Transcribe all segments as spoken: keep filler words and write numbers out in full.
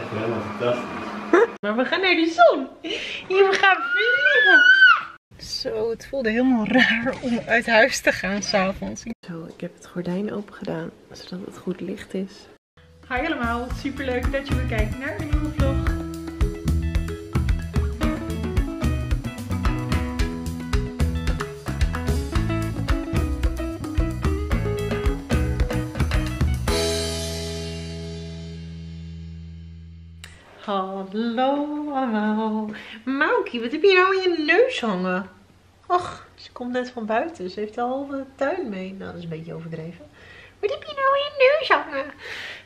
echt helemaal fantastisch. Maar we gaan naar de zon. Hier, we gaan vliegen. Zo, het voelde helemaal raar om uit huis te gaan s'avonds. Zo, ik heb het gordijn open gedaan, zodat het goed licht is. Hi allemaal, super leuk dat je weer kijkt naar een nieuwe vlog. Hallo allemaal. Maukie, wat heb je nou in je neus hangen? Och, ze komt net van buiten. Ze heeft al de tuin mee. Nou, dat is een beetje overdreven. Wat heb je nou in je neus hangen?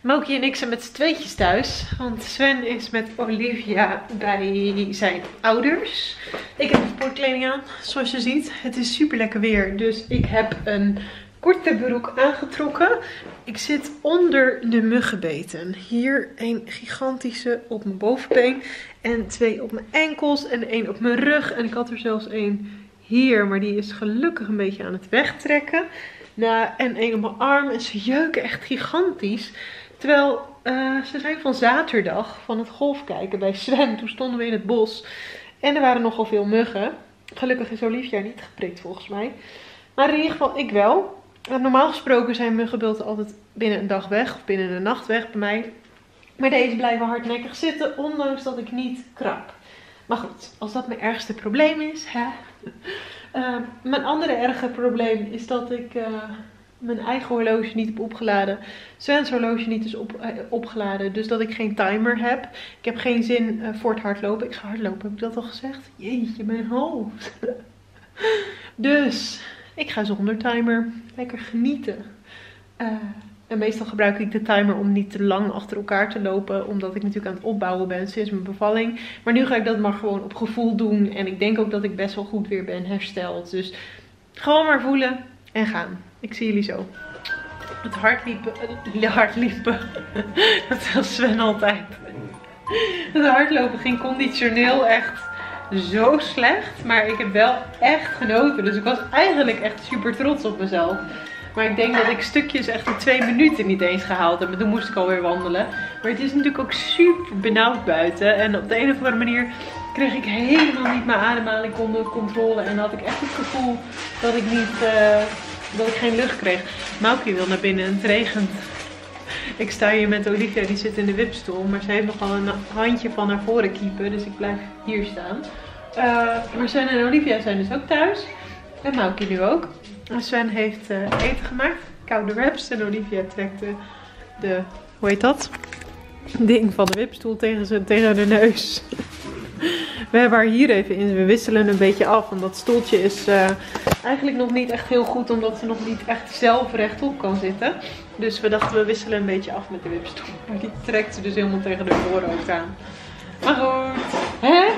Maukie en ik zijn met z'n tweetjes thuis. Want Sven is met Olivia bij zijn ouders. Ik heb een sportkleding aan, zoals je ziet. Het is super lekker weer. Dus ik heb een korte broek aangetrokken. Ik zit onder de muggenbeten. Hier een gigantische op mijn bovenbeen. En twee op mijn enkels. En één op mijn rug. En ik had er zelfs één hier. Maar die is gelukkig een beetje aan het wegtrekken. Nou, en één op mijn arm. En ze jeuken echt gigantisch. Terwijl uh, ze zijn van zaterdag van het golfkijken bij Sven. Toen stonden we in het bos. En er waren nogal veel muggen. Gelukkig is Olivia niet geprikt volgens mij. Maar in ieder geval ik wel. Normaal gesproken zijn muggenbulten altijd binnen een dag weg. Of binnen een nacht weg bij mij. Maar deze blijven hardnekkig zitten. Ondanks dat ik niet krap. Maar goed, als dat mijn ergste probleem is. Hè? Uh, mijn andere erge probleem is dat ik uh, mijn eigen horloge niet heb opgeladen. Sven's horloge niet is op, uh, opgeladen. Dus dat ik geen timer heb. Ik heb geen zin uh, voor het hardlopen. Ik ga hardlopen, heb ik dat al gezegd? Jeetje, mijn hoofd. Dus ik ga zonder timer. Lekker genieten. Uh, en meestal gebruik ik de timer om niet te lang achter elkaar te lopen. Omdat ik natuurlijk aan het opbouwen ben sinds mijn bevalling. Maar nu ga ik dat maar gewoon op gevoel doen. En ik denk ook dat ik best wel goed weer ben hersteld. Dus gewoon maar voelen en gaan. Ik zie jullie zo. Het hardliepen. Het hardliepen. Dat zegt Sven altijd. Het hardlopen ging conditioneel echt zo slecht, maar ik heb wel echt genoten. Dus ik was eigenlijk echt super trots op mezelf. Maar ik denk dat ik stukjes echt in twee minuten niet eens gehaald heb. Maar toen moest ik alweer wandelen. Maar het is natuurlijk ook super benauwd buiten. En op de een of andere manier kreeg ik helemaal niet mijn ademhaling onder controle. En had ik echt het gevoel dat ik, niet, uh, dat ik geen lucht kreeg. Maukie wil naar binnen en het regent. Ik sta hier met Olivia, die zit in de wipstoel, maar ze heeft nogal een handje van naar voren kiepen, dus ik blijf hier staan. Uh, maar Sven en Olivia zijn dus ook thuis. En Maukie nu ook. En Sven heeft uh, eten gemaakt, koude wraps. En Olivia trekt de, de, hoe heet dat? Ding van de wipstoel tegen, zijn, tegen haar neus. We hebben haar hier even in. We wisselen een beetje af, want dat stoeltje is uh, eigenlijk nog niet echt heel goed, omdat ze nog niet echt zelf rechtop kan zitten. Dus we dachten we wisselen een beetje af met de wipstoel. Maar die trekt ze dus helemaal tegen de voorhoofd aan. Maar goed, hè?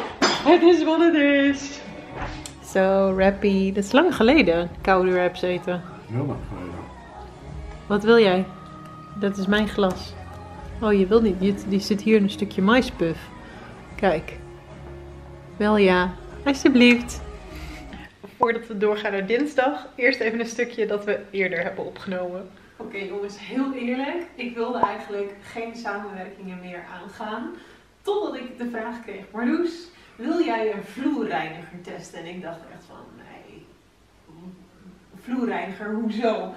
Het is wat het is. Zo, so, Rappy. Dat is lang geleden, koude wraps eten. Heel lang geleden. Wat wil jij? Dat is mijn glas. Oh, je wil niet. Die, die zit hier in een stukje maïspuff. Kijk. Wel ja, alsjeblieft. Voordat we doorgaan naar dinsdag, eerst even een stukje dat we eerder hebben opgenomen. Oké okay, jongens, heel eerlijk. Ik wilde eigenlijk geen samenwerkingen meer aangaan. Totdat ik de vraag kreeg, Marloes, wil jij een vloerreiniger testen? En ik dacht echt van, nee, vloerreiniger, hoezo?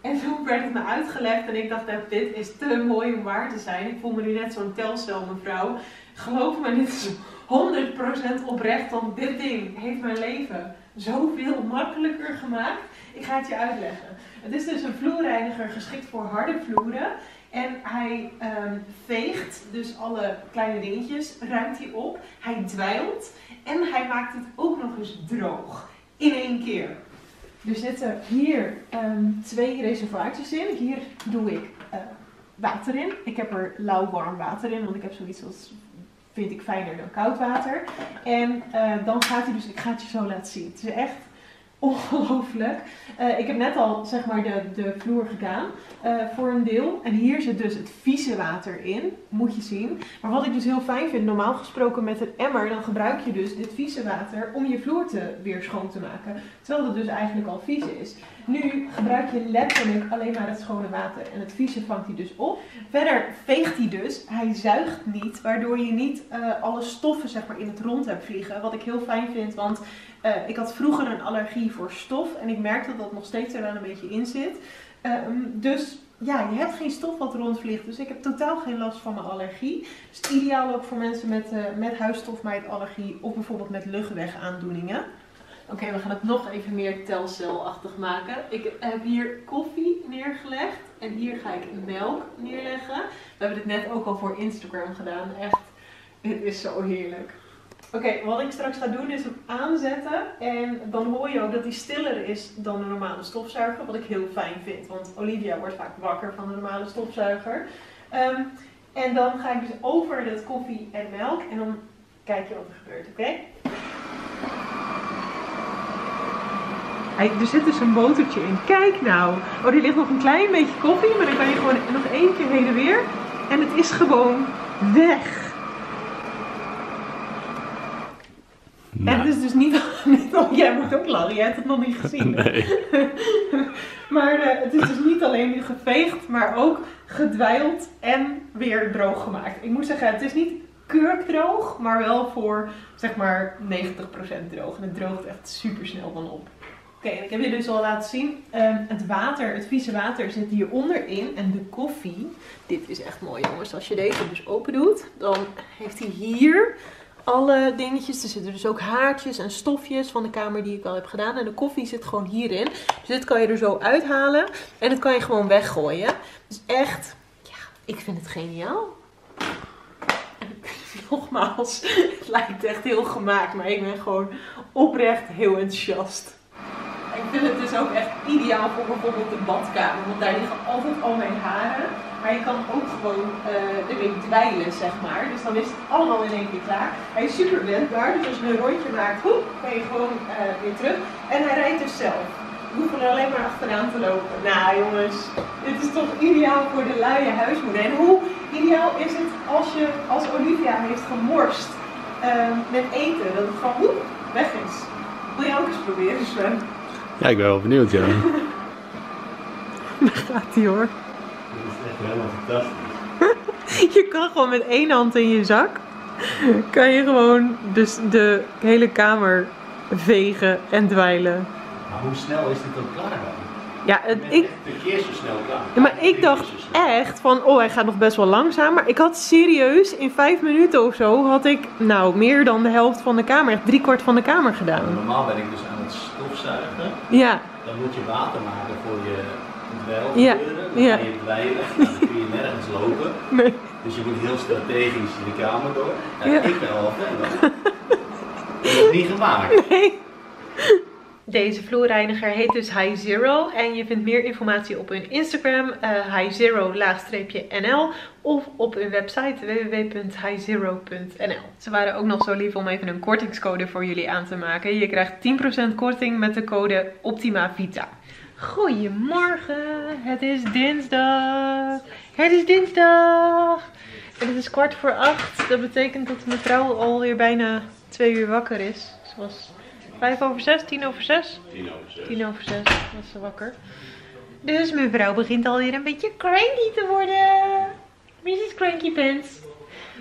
En toen werd het me uitgelegd en ik dacht, nou, dit is te mooi om waar te zijn. Ik voel me nu net zo'n telcel mevrouw. Geloof me, dit is honderd procent oprecht, want dit ding heeft mijn leven zoveel makkelijker gemaakt. Ik ga het je uitleggen. Het is dus een vloerreiniger geschikt voor harde vloeren. En hij um, veegt dus alle kleine dingetjes, ruimt hij op, hij dweilt en hij maakt het ook nog eens droog. In één keer. Er zitten hier um, twee reservoirtjes in. Hier doe ik uh, water in. Ik heb er lauw warm water in, want ik heb zoiets als, vind ik fijner dan koud water. En uh, dan gaat hij dus, ik ga het je zo laten zien. Het is echt ongelooflijk. Uh, ik heb net al zeg maar de, de vloer gedaan uh, voor een deel. En hier zit dus het vieze water in. Moet je zien. Maar wat ik dus heel fijn vind, normaal gesproken met een emmer, dan gebruik je dus dit vieze water om je vloer te, weer schoon te maken. Terwijl dat dus eigenlijk al vies is. Nu gebruik je letterlijk alleen maar het schone water. En het vieze vangt hij dus op. Verder veegt hij dus. Hij zuigt niet. Waardoor je niet uh, alle stoffen zeg maar in het rond hebt vliegen. Wat ik heel fijn vind, want uh, ik had vroeger een allergie voor stof. En ik merk dat dat nog steeds er dan een beetje in zit. Uh, dus... Ja, je hebt geen stof wat rondvliegt, dus ik heb totaal geen last van mijn allergie. Dus het ideaal ook voor mensen met, uh, met huisstofmijtallergie of bijvoorbeeld met luchtwegaandoeningen. Oké, okay, we gaan het nog even meer telcelachtig maken. Ik heb hier koffie neergelegd en hier ga ik melk neerleggen. We hebben dit net ook al voor Instagram gedaan, echt, dit is zo heerlijk. Oké, okay, wat ik straks ga doen is hem aanzetten en dan hoor je ook dat hij stiller is dan een normale stofzuiger, wat ik heel fijn vind, want Olivia wordt vaak wakker van de normale stofzuiger. Um, en dan ga ik dus over dat koffie en melk en dan kijk je wat er gebeurt, oké? Okay? Er zit dus een botertje in, kijk nou! Oh, er ligt nog een klein beetje koffie, maar dan kan je gewoon nog één keer heen en weer en het is gewoon weg! Nou. En het is dus niet, niet al, jij moet ook lachen, jij hebt het nog niet gezien. Nee. Maar uh, het is dus niet alleen nu geveegd, maar ook gedwijld en weer droog gemaakt. Ik moet zeggen, het is niet kurkdroog, maar wel voor zeg maar negentig procent droog. En het droogt echt super snel dan op. Oké, okay, ik heb je dus al laten zien. Um, het water, het vieze water zit hier onderin en de koffie. Dit is echt mooi jongens, als je deze dus open doet, dan heeft hij hier... alle dingetjes. Er zitten dus ook haartjes en stofjes van de kamer die ik al heb gedaan. En de koffie zit gewoon hierin. Dus dit kan je er zo uithalen. En dat kan je gewoon weggooien. Dus echt, ja, ik vind het geniaal. En nogmaals, het lijkt echt heel gemaakt. Maar ik ben gewoon oprecht heel enthousiast. Ik vind het dus ook echt ideaal voor bijvoorbeeld de badkamer. Want daar liggen altijd al mijn haren. Maar je kan ook gewoon uh, ermee dweilen, zeg maar. Dus dan is het allemaal in één keer klaar. Hij is super wendbaar, dus als je een rondje maakt, hoep, kan je gewoon uh, weer terug. En hij rijdt dus zelf. Je hoeft er alleen maar achteraan te lopen. Nou jongens, dit is toch ideaal voor de luie huismoeder. En hoe ideaal is het als je als Olivia heeft gemorst uh, met eten, dat het gewoon hoep, weg is. Wil je ook eens proberen, Sven? Ja, ik ben wel benieuwd, ja. Daar gaat hij hoor. Dit is echt helemaal fantastisch. Je kan gewoon met één hand in je zak, kan je gewoon dus de hele kamer vegen en dweilen. Maar hoe snel is dit dan klaar dan? Ja, het, ik, de keer zo snel klaar. Ja, maar ik dacht echt van, oh hij gaat nog best wel langzaam. Maar ik had serieus in vijf minuten of zo, had ik nou meer dan de helft van de kamer, echt drie kwart van de kamer gedaan. Nou, normaal ben ik dus aan het stofzuigen. Ja. Dan moet je water maken voor je... Wel, ja, gebeuren, dan ja. Ga je dweilen, dan kun je nergens lopen. Nee. Dus je moet heel strategisch de kamer door. Nou, ja. Ik ben al verder. Dat is niet gemaakt. Nee. Deze vloerreiniger heet dus HiZero en je vindt meer informatie op hun Instagram uh, HiZero-nl of op hun website w w w punt hizero punt n l. Ze waren ook nog zo lief om even een kortingscode voor jullie aan te maken. Je krijgt tien procent korting met de code OPTIMAVITA. Goedemorgen, het is dinsdag. Het is dinsdag. En het is kwart voor acht. Dat betekent dat mijn vrouw alweer bijna twee uur wakker is. Ze was vijf over zes, tien over zes. Tien over zes. Tien over zes was ze wakker. Dus mijn vrouw begint alweer een beetje cranky te worden. missus Cranky Pants.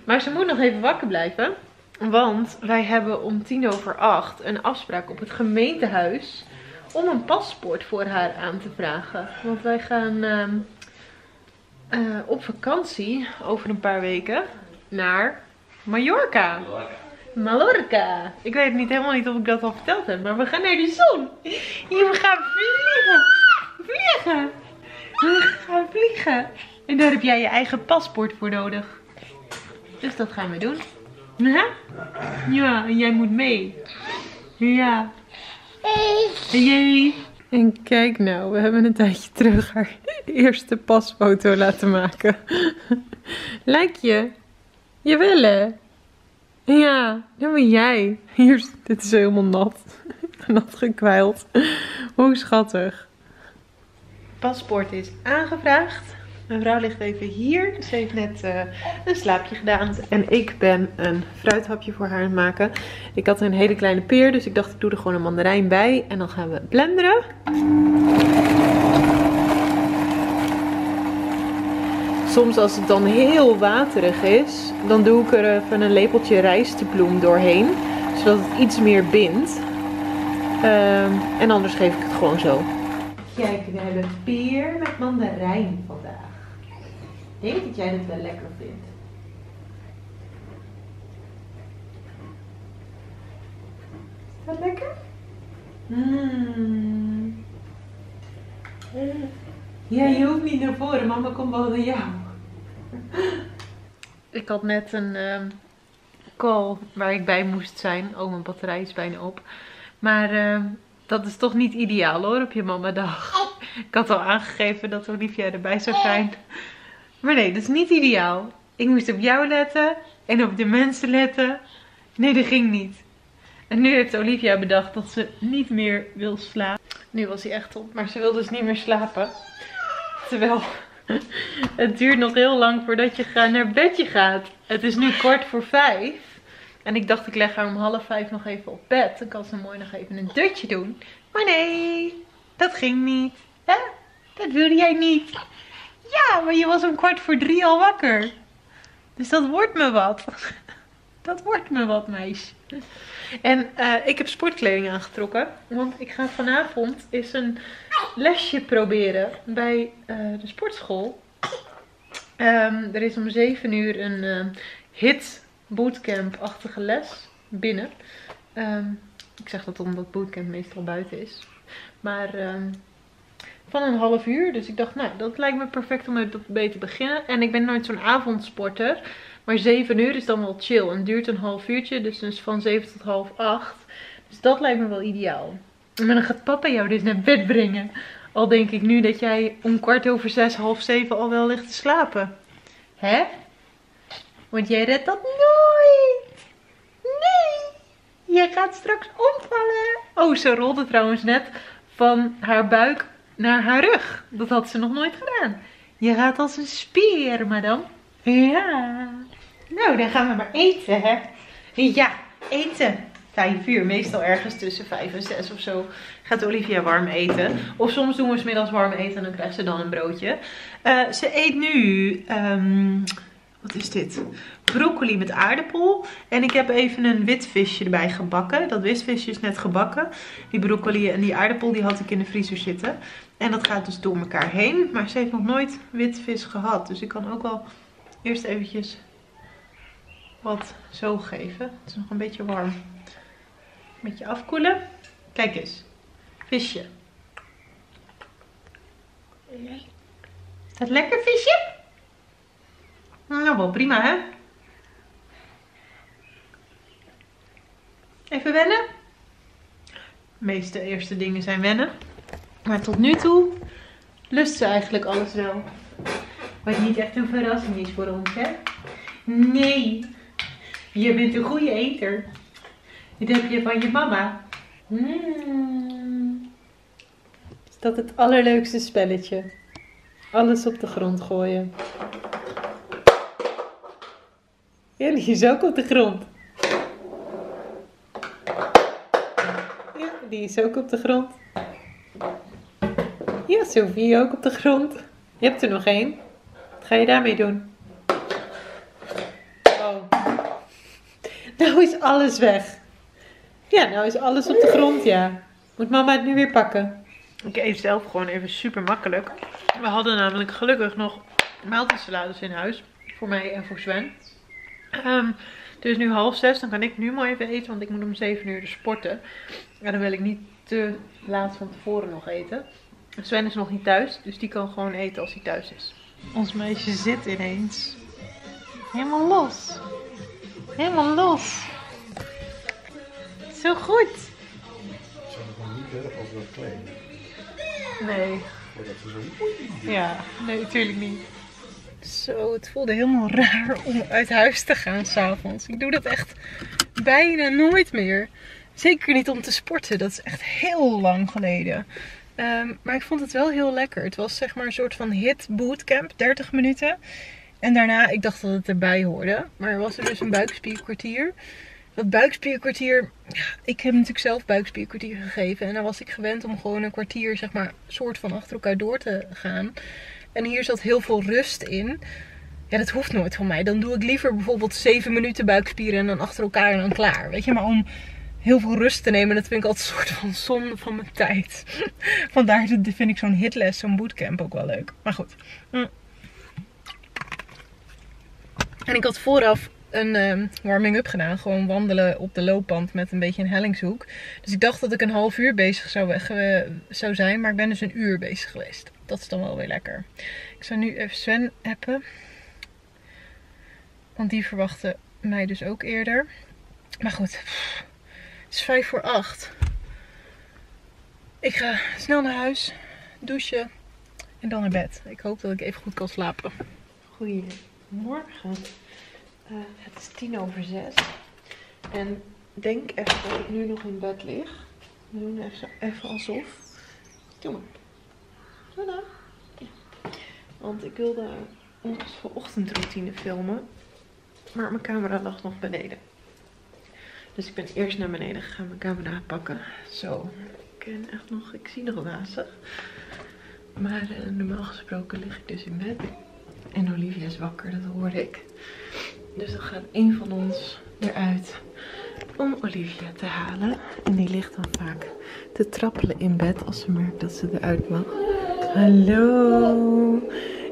Maar ze moet nog even wakker blijven. Want wij hebben om tien over acht een afspraak op het gemeentehuis. Om een paspoort voor haar aan te vragen. Want wij gaan uh, uh, op vakantie over een paar weken naar Mallorca. Mallorca. Mallorca. Ik weet niet, helemaal niet of ik dat al verteld heb. Maar we gaan naar de zon. Hier, we gaan vliegen. Vliegen. We gaan vliegen. En daar heb jij je eigen paspoort voor nodig. Dus dat gaan we doen. Huh? Ja, en jij moet mee. Ja. Yay. En kijk nou, we hebben een tijdje terug haar eerste pasfoto laten maken. Lijkt je? Jawel hè? Ja, dat ben jij. Hier, dit is helemaal nat. nat gekwijld. Hoe schattig. Paspoort is aangevraagd. Mijn vrouw ligt even hier. Ze heeft net uh, een slaapje gedaan. En ik ben een fruithapje voor haar aan het maken. Ik had een hele kleine peer, dus ik dacht ik doe er gewoon een mandarijn bij. En dan gaan we blenderen. Soms als het dan heel waterig is, dan doe ik er even een lepeltje rijstbloem doorheen. Zodat het iets meer bindt. Uh, en anders geef ik het gewoon zo. Kijk, we hebben peer met mandarijn vandaag. Ik denk dat jij dit wel lekker vindt. Is dat lekker? Mm. Ja, je hoeft niet naar voren. Mama komt wel naar jou. Ik had net een uh, call waar ik bij moest zijn. Oh, mijn batterij is bijna op. Maar... Uh, dat is toch niet ideaal hoor, op je mamadag. Ik had al aangegeven dat Olivia erbij zou zijn. Maar nee, dat is niet ideaal. Ik moest op jou letten en op de mensen letten. Nee, dat ging niet. En nu heeft Olivia bedacht dat ze niet meer wil slapen. Nu was hij echt op, maar ze wil dus niet meer slapen. Terwijl het duurt nog heel lang voordat je naar bedje gaat. Het is nu kwart voor vijf. En ik dacht ik leg haar om half vijf nog even op bed. Dan kan ze mooi nog even een dutje doen. Maar nee, dat ging niet. Hè? Dat wilde jij niet. Ja, maar je was om kwart voor drie al wakker. Dus dat wordt me wat. Dat wordt me wat, meisje. En uh, ik heb sportkleding aangetrokken. Want ik ga vanavond eens een lesje proberen bij uh, de sportschool. Um, er is om zeven uur een uh, hit... bootcamp-achtige les binnen. Um, ik zeg dat omdat bootcamp meestal buiten is. Maar um, van een half uur. Dus ik dacht, nou, dat lijkt me perfect om mee te beginnen. En ik ben nooit zo'n avondsporter. Maar zeven uur is dan wel chill. En duurt een half uurtje. Dus, dus van zeven tot half acht. Dus dat lijkt me wel ideaal. Maar dan gaat papa jou dus naar bed brengen. Al denk ik nu dat jij om kwart over zes, half zeven al wel ligt te slapen. Hè? Want jij redt dat nooit. Nee. Jij gaat straks omvallen. Oh, ze rolde trouwens net van haar buik naar haar rug. Dat had ze nog nooit gedaan. Je gaat als een speer, madame. Ja. Nou, dan gaan we maar eten, hè. Ja, eten. Vijf uur. Meestal ergens tussen vijf en zes of zo gaat Olivia warm eten. Of soms doen we 's middags warm eten en dan krijgt ze dan een broodje. Uh, ze eet nu... Um, Wat is dit? Broccoli met aardappel. En ik heb even een wit visje erbij gebakken. Dat wit visje is net gebakken. Die broccoli en die aardappel die had ik in de vriezer zitten. En dat gaat dus door elkaar heen. Maar ze heeft nog nooit wit vis gehad. Dus ik kan ook wel eerst eventjes wat zo geven. Het is nog een beetje warm. Een beetje afkoelen. Kijk eens. Visje. Is dat lekker, visje? Nou, wel prima, hè? Even wennen. De meeste eerste dingen zijn wennen. Maar tot nu toe lust ze eigenlijk alles wel. Wat niet echt een verrassing is voor ons, hè? Nee. Je bent een goede eter. Dit heb je van je mama. Mm. Is dat het allerleukste spelletje? Alles op de grond gooien. Ja, die is ook op de grond. Ja, die is ook op de grond. Ja, Sophie ook op de grond. Je hebt er nog één. Wat ga je daarmee doen? Oh. Nou is alles weg. Ja, nou is alles op de grond, ja. Moet mama het nu weer pakken? Ik eet zelf gewoon even super makkelijk. We hadden namelijk gelukkig nog maaltijdsalades in huis. Voor mij en voor Sven. Um, het is nu half zes, dan kan ik nu maar even eten, want ik moet om zeven uur dus sporten. En dan wil ik niet te laat van tevoren nog eten. Sven is nog niet thuis, dus die kan gewoon eten als hij thuis is. Ons meisje zit ineens helemaal los. Helemaal los. Zo goed. Het zou nog niet erg als we klein. Nee. Ja, nee, natuurlijk niet. Zo, het voelde helemaal raar om uit huis te gaan s'avonds. Ik doe dat echt bijna nooit meer. Zeker niet om te sporten. Dat is echt heel lang geleden. Um, maar ik vond het wel heel lekker. Het was zeg maar een soort van hit bootcamp. dertig minuten. En daarna, ik dacht dat het erbij hoorde. Maar er was er dus een buikspierkwartier. Dat buikspierkwartier, ik heb natuurlijk zelf buikspierkwartier gegeven. En dan was ik gewend om gewoon een kwartier, zeg maar, soort van achter elkaar door te gaan. En hier zat heel veel rust in. Ja, dat hoeft nooit van mij. Dan doe ik liever bijvoorbeeld zeven minuten buikspieren en dan achter elkaar en dan klaar. Weet je, maar om heel veel rust te nemen, dat vind ik altijd een soort van zonde van mijn tijd. Vandaar vind ik zo'n hitles, zo'n bootcamp ook wel leuk. Maar goed. En ik had vooraf een um, warming-up gedaan. Gewoon wandelen op de loopband met een beetje een hellingshoek. Dus ik dacht dat ik een half uur bezig zou, weg, uh, zou zijn. Maar ik ben dus een uur bezig geweest. Dat is dan wel weer lekker. Ik zou nu even Sven appen. Want die verwachtte mij dus ook eerder. Maar goed. Pff, het is vijf voor acht. Ik ga snel naar huis. Douchen. En dan naar bed. Ik hoop dat ik even goed kan slapen. Goedemorgen. Uh, het is tien over zes. En denk even dat ik nu nog in bed lig. We doen even, even alsof. Doe maar. Tada. Ja. Want ik wilde onze ochtendroutine filmen. Maar mijn camera lag nog beneden. Dus ik ben eerst naar beneden gegaan. Mijn camera pakken. Zo. Ik ken echt nog. Ik zie nog wazig. Maar uh, normaal gesproken lig ik dus in bed. En Olivia is wakker. Dat hoorde ik. Dus dan gaat één van ons eruit om Olivia te halen. En die ligt dan vaak te trappelen in bed als ze merkt dat ze eruit mag. Hallo.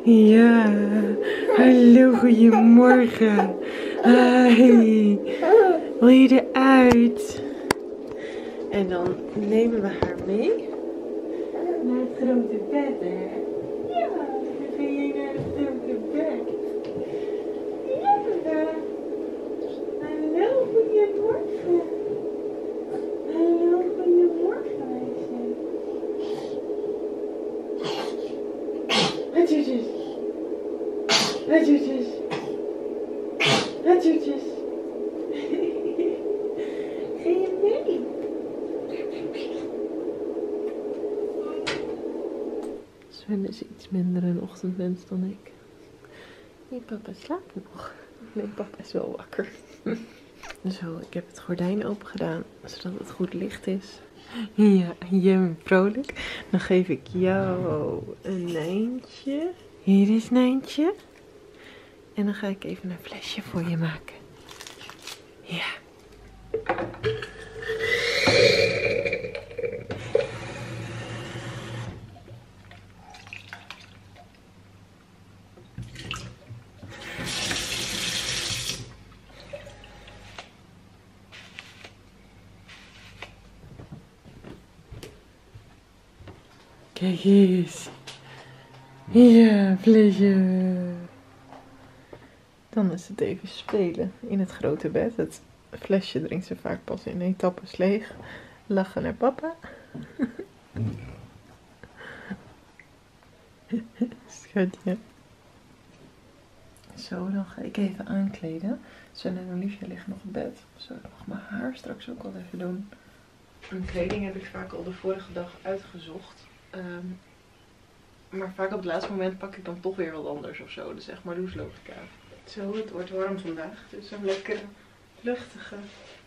Ja. Hallo, goedemorgen. Hi. Wil je eruit? En dan nemen we haar mee naar het grote bed, hè? Ja, dan ga je naar het grote bed. Hallo, goedemorgen. Hallo, goedemorgen, meisje. Hatjoetjes. Hatjoetjes. Hatjoetjes. Ga je mee? Sven is iets minder een ochtendmens dan ik. Nee, papa slaapt nog. Nee, papa is wel wakker. Zo, ik heb het gordijn open gedaan, zodat het goed licht is. Ja, je bent vrolijk. Dan geef ik jou een Nijntje. Hier is Nijntje. En dan ga ik even een flesje voor je maken. Ja. Kijk eens. Ja, plezier. Dan is het even spelen in het grote bed. Het flesje drinkt ze vaak pas in etappes leeg. Lachen naar papa. Schatje. Zo, dan ga ik even aankleden. Sven en Olivia liggen nog in bed. Zo, ik mag mijn haar straks ook wel even doen. Mijn kleding heb ik vaak al de vorige dag uitgezocht. Um, maar vaak op het laatste moment pak ik dan toch weer wat anders of zo. Dus echt maar loeslogica. Zo, het wordt warm vandaag. Dus een lekkere, luchtige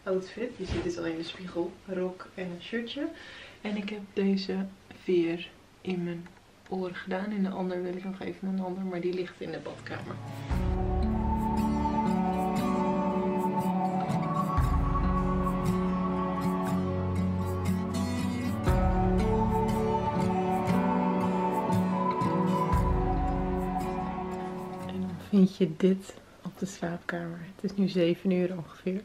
outfit. Je ziet het al in de spiegel. Rok en een shirtje. En ik heb deze veer in mijn oren gedaan. In de ander wil ik nog even een ander, maar die ligt in de badkamer. Vind je dit op de slaapkamer? Het is nu zeven uur ongeveer.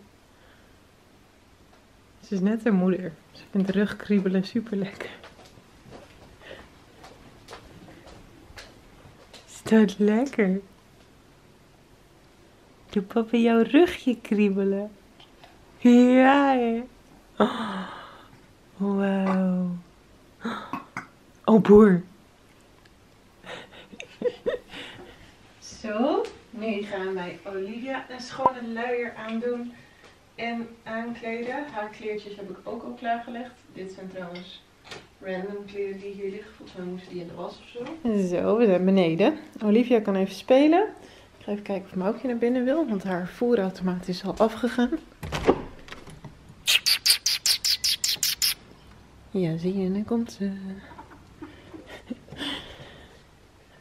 Ze is net haar moeder. Ze vindt rugkriebelen super lekker. Is dat lekker? Doe papa jouw rugje kriebelen? Ja! Oh, wauw. Oh boer. Zo, nu gaan wij Olivia een schone luier aandoen. en aankleden. Haar kleertjes heb ik ook al klaargelegd. Dit zijn trouwens random kleren die hier liggen. Volgens mij moesten die in de was of zo. Zo, we zijn beneden. Olivia kan even spelen. Ik ga even kijken of Maukie naar binnen wil, want haar voerautomaat is al afgegaan. Ja, zie je, dan komt ze.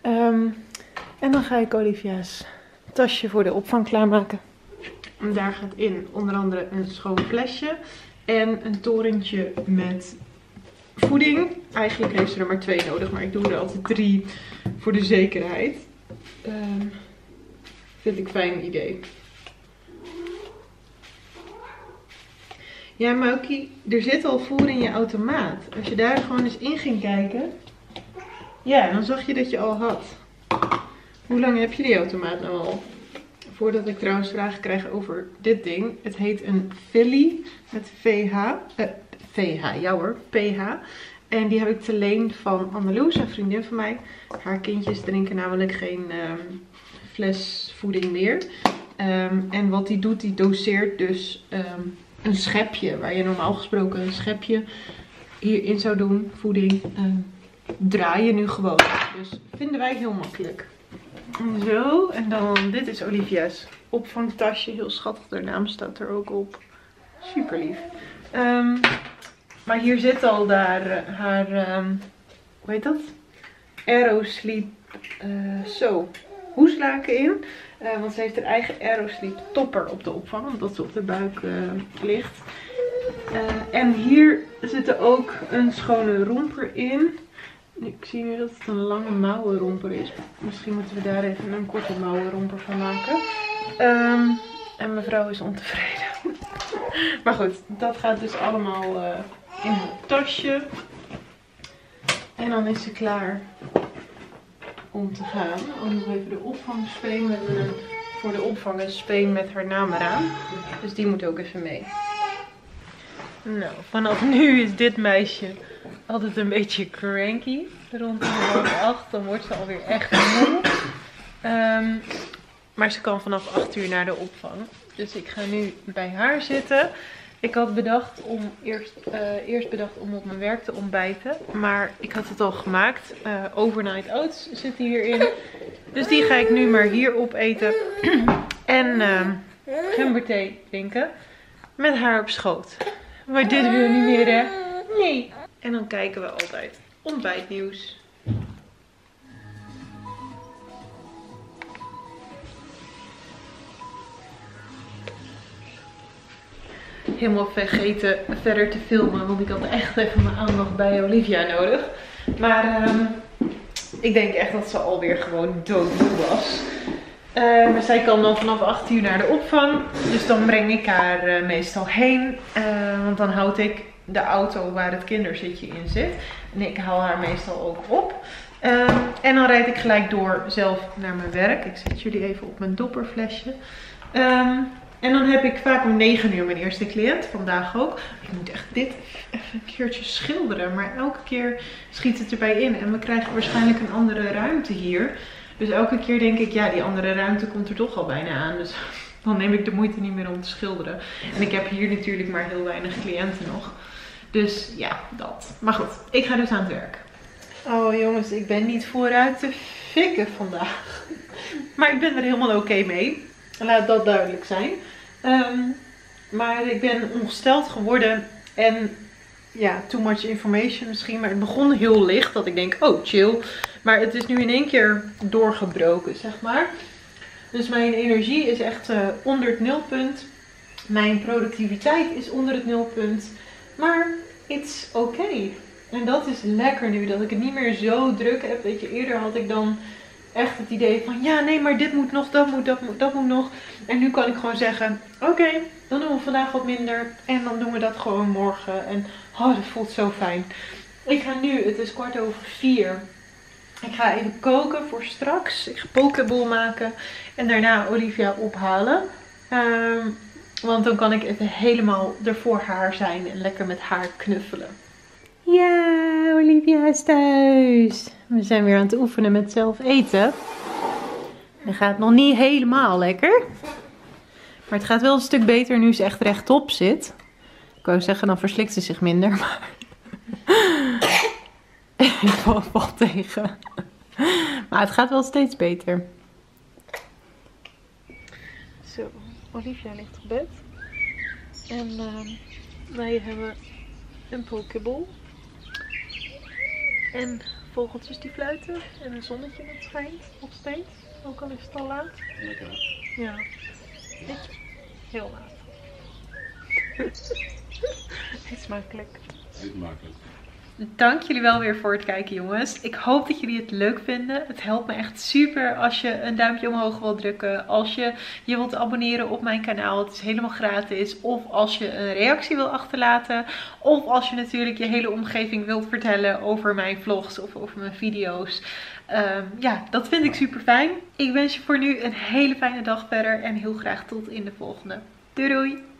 um, en dan ga ik Olivia's tasje voor de opvang klaarmaken. En daar gaat in onder andere een schoon flesje en een torentje met voeding. Eigenlijk heeft ze er maar twee nodig, maar ik doe er altijd drie voor de zekerheid. Um, vind ik een fijn idee. Ja, Maukie, er zit al voer in je automaat. Als je daar gewoon eens in ging kijken, ja, dan zag je dat je al had. Hoe lang heb je die automaat nou al? Voordat ik trouwens vragen krijg over dit ding. Het heet een Philly met V H, eh, V H, ja hoor, P H. En die heb ik te leen van Anne-Louise, een vriendin van mij. Haar kindjes drinken namelijk geen um, fles voeding meer. Um, en wat die doet, die doseert dus... Um, Een schepje, waar je normaal gesproken een schepje hierin zou doen, voeding, uh, draai je nu gewoon. Dus vinden wij heel makkelijk. Zo, en dan dit is Olivia's opvangtasje. Heel schattig, haar naam staat er ook op. Super lief. Um, maar hier zit al daar uh, haar, um, hoe heet dat? Aero Sleep, uh, zo, hoeslaken in. Uh, want ze heeft haar eigen Aero Sleep topper op de opvang, omdat ze op de buik uh, ligt. Uh, en hier zit ook een schone romper in. Ik zie nu dat het een lange mouwen romper is. Misschien moeten we daar even een korte mouwen romper van maken. Um, en mevrouw is ontevreden. Maar goed, dat gaat dus allemaal uh, in het tasje. En dan is ze klaar om te gaan. Oh, nog even de opvangspeen. We hebben een, voor de opvang een speen met haar naam eraan. Dus die moet ook even mee. Nou, vanaf nu is dit meisje altijd een beetje cranky. Rondom half acht, dan wordt ze alweer echt moe. Um, maar ze kan vanaf acht uur naar de opvang. Dus ik ga nu bij haar zitten. Ik had bedacht om eerst, uh, eerst bedacht om op mijn werk te ontbijten. Maar ik had het al gemaakt. Uh, overnight oats zit hierin. Dus die ga ik nu maar hier opeten. En uh, gemberthee drinken. Met haar op schoot. Maar dit wil niet meer, hè? Nee. En dan kijken we altijd ontbijtnieuws. Helemaal vergeten verder te filmen, want ik had echt even mijn aandacht bij Olivia nodig. Maar um, ik denk echt dat ze alweer gewoon doodmoe was. Uh, maar zij kan dan vanaf acht uur naar de opvang, dus dan breng ik haar uh, meestal heen. Uh, want dan houd ik de auto waar het kinderzitje in zit. En ik haal haar meestal ook op. Uh, en dan rijd ik gelijk door zelf naar mijn werk. Ik zet jullie even op mijn dopperflesje. Um, En dan heb ik vaak om negen uur mijn eerste cliënt, vandaag ook. Ik moet echt dit even een keertje schilderen, maar elke keer schiet het erbij in. En we krijgen waarschijnlijk een andere ruimte hier. Dus elke keer denk ik, ja, die andere ruimte komt er toch al bijna aan. Dus dan neem ik de moeite niet meer om te schilderen. En ik heb hier natuurlijk maar heel weinig cliënten nog. Dus ja, dat. Maar goed, ik ga dus aan het werk. Oh jongens, ik ben niet vooruit te fikken vandaag. Maar ik ben er helemaal oké okay mee. Laat dat duidelijk zijn. Um, maar ik ben ongesteld geworden. En ja, too much information misschien. Maar het begon heel licht. Dat ik denk, oh chill. Maar het is nu in één keer doorgebroken, zeg maar. Dus mijn energie is echt uh, onder het nulpunt. Mijn productiviteit is onder het nulpunt. Maar it's okay. En dat is lekker nu. Dat ik het niet meer zo druk heb. Weet je, eerder had ik dan... echt het idee van, ja nee, maar dit moet nog, dat moet, dat moet, dat moet nog. En nu kan ik gewoon zeggen, oké, okay, dan doen we vandaag wat minder. En dan doen we dat gewoon morgen. En oh, dat voelt zo fijn. Ik ga nu, het is kwart over vier. Ik ga even koken voor straks. Ik ga pokeball maken. En daarna Olivia ophalen. Um, want dan kan ik even helemaal er voor haar zijn. En lekker met haar knuffelen. Ja, Olivia is thuis. We zijn weer aan het oefenen met zelf eten. Dat gaat nog niet helemaal lekker. Maar het gaat wel een stuk beter nu ze echt rechtop zit. Ik wou zeggen, dan verslikt ze zich minder. Maar ik val wel tegen. Maar het gaat wel steeds beter. Zo, Olivia ligt op bed. En uh, wij hebben een pokeball. En vogeltjes die fluiten. En een zonnetje dat schijnt nog steeds. Ook al is het al laat. Lekker hè? Ja. Heel laat. Eet smakelijk. Eet smakelijk. Dank jullie wel weer voor het kijken jongens. Ik hoop dat jullie het leuk vinden. Het helpt me echt super als je een duimpje omhoog wilt drukken. Als je je wilt abonneren op mijn kanaal. Het is helemaal gratis. Of als je een reactie wil achterlaten. Of als je natuurlijk je hele omgeving wilt vertellen over mijn vlogs of over mijn video's. Um, ja, dat vind ik super fijn. Ik wens je voor nu een hele fijne dag verder. En heel graag tot in de volgende. Doei doei!